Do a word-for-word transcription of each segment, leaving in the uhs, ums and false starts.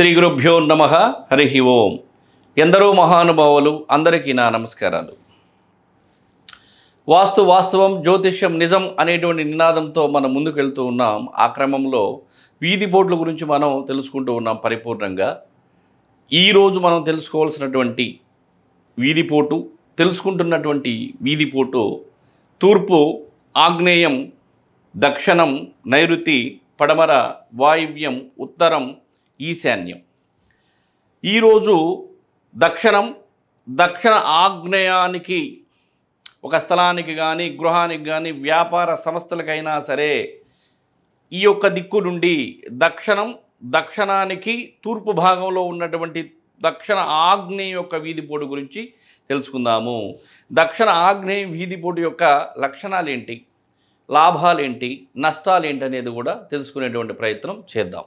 శ్రీ గురుభ్యో నమః హరి ఓం. ఎందరో మహానుభావులు, అందరికీ నా నమస్కారాలు. వాస్తు వాస్తవం, జ్యోతిష్యం నిజం అనేటువంటి నినాదంతో మనం ముందుకు వెళ్తూ ఉన్నాం. ఆ క్రమంలో వీధి బోర్డుల గురించి మనం తెలుసుకుంటూ ఉన్నాం పరిపూర్ణంగా. ఈరోజు మనం తెలుసుకోవాల్సినటువంటి వీధిపోటు, తెలుసుకుంటున్నటువంటి వీధిపోటు తూర్పు ఆగ్నేయం, దక్షిణం నైరుతి, పడమర వాయువ్యం, ఉత్తరం ఈశాన్యం. ఈరోజు దక్షిణం, దక్షిణ ఆగ్నేయానికి ఒక స్థలానికి కానీ, గృహానికి కానీ, వ్యాపార సంస్థలకైనా సరే ఈ యొక్క దిక్కు నుండి దక్షిణం, దక్షిణానికి తూర్పు భాగంలో ఉన్నటువంటి దక్షిణ ఆగ్నేయ యొక్క వీధిపోటు గురించి తెలుసుకుందాము. దక్షిణ ఆగ్నేయ వీధిపోటు యొక్క లక్షణాలు ఏంటి, లాభాలు ఏంటి, నష్టాలు ఏంటి అనేది కూడా తెలుసుకునేటువంటి ప్రయత్నం చేద్దాం.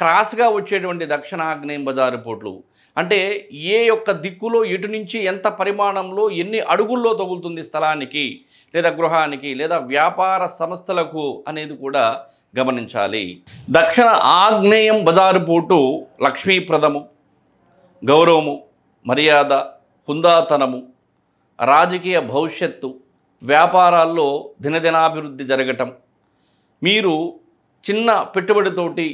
క్రాస్గా వచ్చేటువంటి దక్షిణాగ్నేయం బజారు పోట్లు, అంటే ఏ యొక్క దిక్కులో ఎటు నుంచి ఎంత పరిమాణంలో ఎన్ని అడుగుల్లో తగులుతుంది స్థలానికి, లేదా గృహానికి, లేదా వ్యాపార సంస్థలకు అనేది కూడా గమనించాలి. దక్షిణ ఆగ్నేయం బజారు పోటు లక్ష్మీప్రదము, గౌరవము, మర్యాద, హుందాతనము, రాజకీయ భవిష్యత్తు, వ్యాపారాల్లో దినదినాభివృద్ధి జరగటం, మీరు చిన్న పెట్టుబడితోటి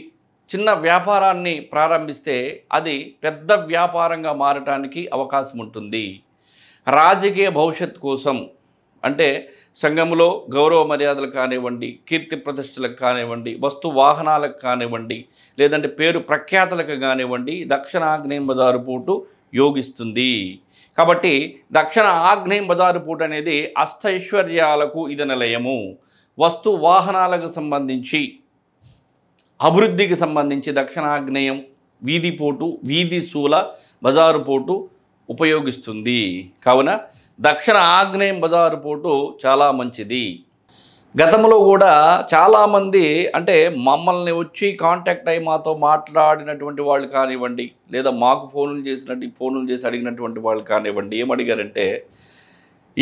చిన్న వ్యాపారాన్ని ప్రారంభిస్తే అది పెద్ద వ్యాపారంగా మారటానికి అవకాశం ఉంటుంది. రాజకీయ భవిష్యత్తు కోసం, అంటే సంఘంలో గౌరవ మర్యాదలకు కానివ్వండి, కీర్తి ప్రతిష్టలకు కానివ్వండి, వస్తు వాహనాలకు కానివ్వండి, లేదంటే పేరు ప్రఖ్యాతలకు కానివ్వండి, దక్షిణ ఆగ్నేయం బజారు పోటు యోగిస్తుంది. కాబట్టి దక్షిణ ఆగ్నేయం బజారు పోటు అనేది అష్టైశ్వర్యాలకు ఇది నిలయము. వస్తు వాహనాలకు సంబంధించి, అభివృద్ధికి సంబంధించి దక్షిణాగ్నేయం వీధి పోటు, వీధి శూల బజారు పోటు ఉపయోగిస్తుంది. కావున దక్షిణ ఆగ్నేయం బజారు పోటు చాలా మంచిది. గతంలో కూడా చాలామంది, అంటే మమ్మల్ని వచ్చి కాంటాక్ట్ అయ్యి మాతో మాట్లాడినటువంటి వాళ్ళు కానివ్వండి, లేదా మాకు ఫోన్లు చేసినట్టు ఫోన్లు చేసి అడిగినటువంటి వాళ్ళు కానివ్వండి, ఏమడిగారంటే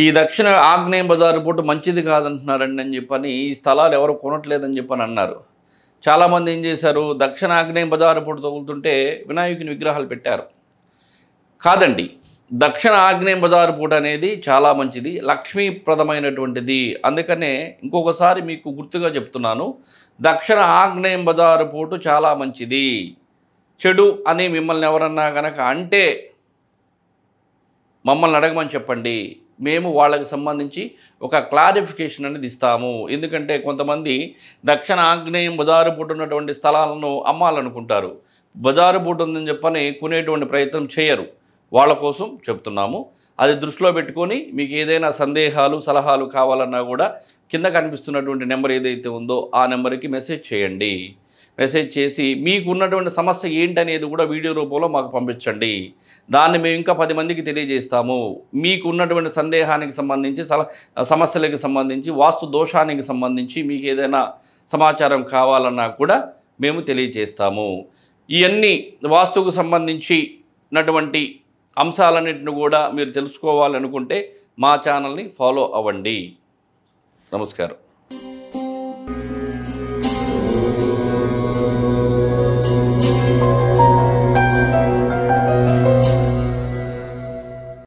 ఈ దక్షిణ ఆగ్నేయం బజారు పోటు మంచిది కాదంటున్నారండి అని చెప్పని, ఈ స్థలాలు ఎవరు కొనట్లేదని చెప్పని అన్నారు. చాలామంది ఏం చేశారు, దక్షిణాగ్నేయం బజారు పోటు తగులుతుంటే వినాయకుని విగ్రహాలు పెట్టారు. కాదండి, దక్షిణ ఆగ్నేయం బజారు పోటు అనేది చాలా మంచిది, లక్ష్మీప్రదమైనటువంటిది. అందుకనే ఇంకొకసారి మీకు గుర్తుగా చెప్తున్నాను, దక్షిణ ఆగ్నేయం బజారు పోటు చాలా మంచిది. చెడు అని మిమ్మల్ని ఎవరన్నా కనుక అంటే మమ్మల్ని అడగమని చెప్పండి, మేము వాళ్ళకి సంబంధించి ఒక క్లారిఫికేషన్ అనేది ఇస్తాము. ఎందుకంటే కొంతమంది దక్షిణ ఆగ్నేయం బజారు పోటు ఉన్నటువంటి స్థలాలను అమ్మాలనుకుంటారు, బజారు పోటు ఉందని చెప్పని కొనేటువంటి ప్రయత్నం చేయరు. వాళ్ళ కోసం చెప్తున్నాము, అది దృష్టిలో పెట్టుకొని మీకు ఏదైనా సందేహాలు సలహాలు కావాలన్నా కూడా కింద కనిపిస్తున్నటువంటి నెంబర్ ఏదైతే ఉందో ఆ నెంబర్కి మెసేజ్ చేయండి. మెసేజ్ చేసి మీకు ఉన్నటువంటి సమస్య ఏంటనేది కూడా వీడియో రూపంలో మాకు పంపించండి, దాన్ని మేము ఇంకా పది మందికి తెలియజేస్తాము. మీకు ఉన్నటువంటి సందేహానికి సంబంధించి, సమస్యలకు సంబంధించి, వాస్తు దోషానికి సంబంధించి మీకు ఏదైనా సమాచారం కావాలన్నా కూడా మేము తెలియజేస్తాము. ఇవన్నీ వాస్తుకు సంబంధించినటువంటి అంశాలన్నింటిని కూడా మీరు తెలుసుకోవాలనుకుంటే మా ఛానల్ని ఫాలో అవ్వండి. నమస్కారం.